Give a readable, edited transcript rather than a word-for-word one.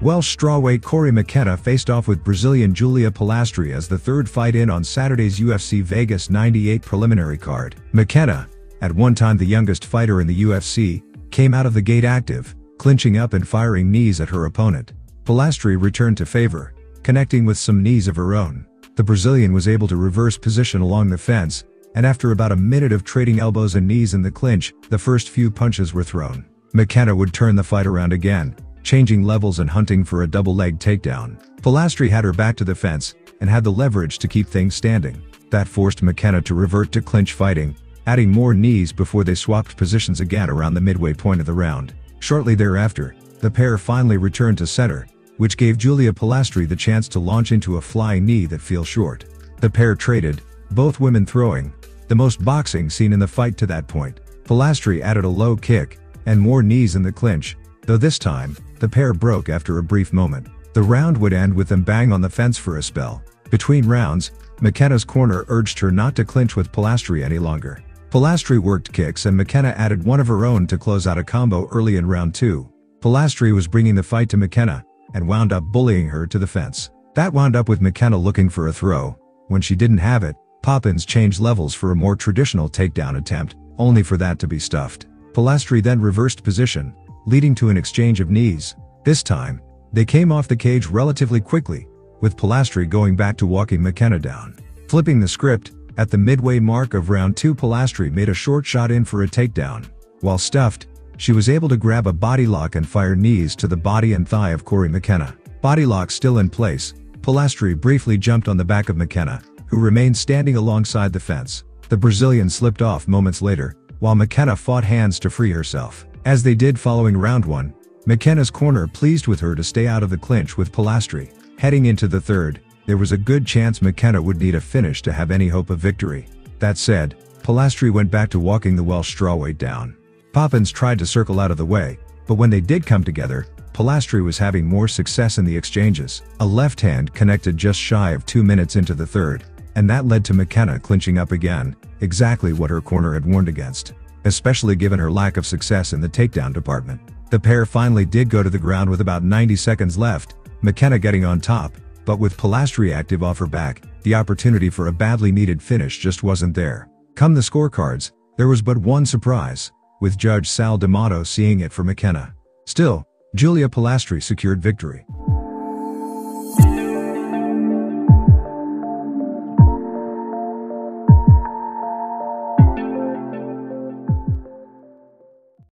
Welsh strawweight Cory McKenna faced off with Brazilian Julia Polastri as the third fight in on Saturday's UFC Vegas 98 preliminary card. McKenna, at one time the youngest fighter in the UFC, came out of the gate active, clinching up and firing knees at her opponent. Polastri returned to favor, connecting with some knees of her own. The Brazilian was able to reverse position along the fence, and after about a minute of trading elbows and knees in the clinch, the first few punches were thrown. McKenna would turn the fight around again, changing levels and hunting for a double-leg takedown. Polastri had her back to the fence, and had the leverage to keep things standing. That forced McKenna to revert to clinch fighting, adding more knees before they swapped positions again around the midway point of the round. Shortly thereafter, the pair finally returned to center, which gave Julia Polastri the chance to launch into a flying knee that fell short. The pair traded, both women throwing, the most boxing seen in the fight to that point. Polastri added a low kick, and more knees in the clinch, though this time, the pair broke after a brief moment. The round would end with them bang on the fence for a spell. Between rounds, McKenna's corner urged her not to clinch with Polastri any longer. Polastri worked kicks and McKenna added one of her own to close out a combo early in round 2. Polastri was bringing the fight to McKenna, and wound up bullying her to the fence. That wound up with McKenna looking for a throw. When she didn't have it, Poppins changed levels for a more traditional takedown attempt, only for that to be stuffed. Polastri then reversed position, leading to an exchange of knees. This time, they came off the cage relatively quickly, with Polastri going back to walking McKenna down. Flipping the script, at the midway mark of round 2 Polastri made a short shot in for a takedown. While stuffed, she was able to grab a body lock and fire knees to the body and thigh of Cory McKenna. Body lock still in place, Polastri briefly jumped on the back of McKenna, who remained standing alongside the fence. The Brazilian slipped off moments later, while McKenna fought hands to free herself. As they did following round 1, McKenna's corner pleased with her to stay out of the clinch with Polastri. Heading into the third, there was a good chance McKenna would need a finish to have any hope of victory. That said, Polastri went back to walking the Welsh strawweight down. Poppins tried to circle out of the way, but when they did come together, Polastri was having more success in the exchanges. A left hand connected just shy of 2 minutes into the third, and that led to McKenna clinching up again, exactly what her corner had warned against, especially given her lack of success in the takedown department. The pair finally did go to the ground with about 90 seconds left, McKenna getting on top, but with Polastri active off her back, the opportunity for a badly needed finish just wasn't there. Come the scorecards, there was but one surprise, with Judge Sal D'Amato seeing it for McKenna. Still, Julia Polastri secured victory.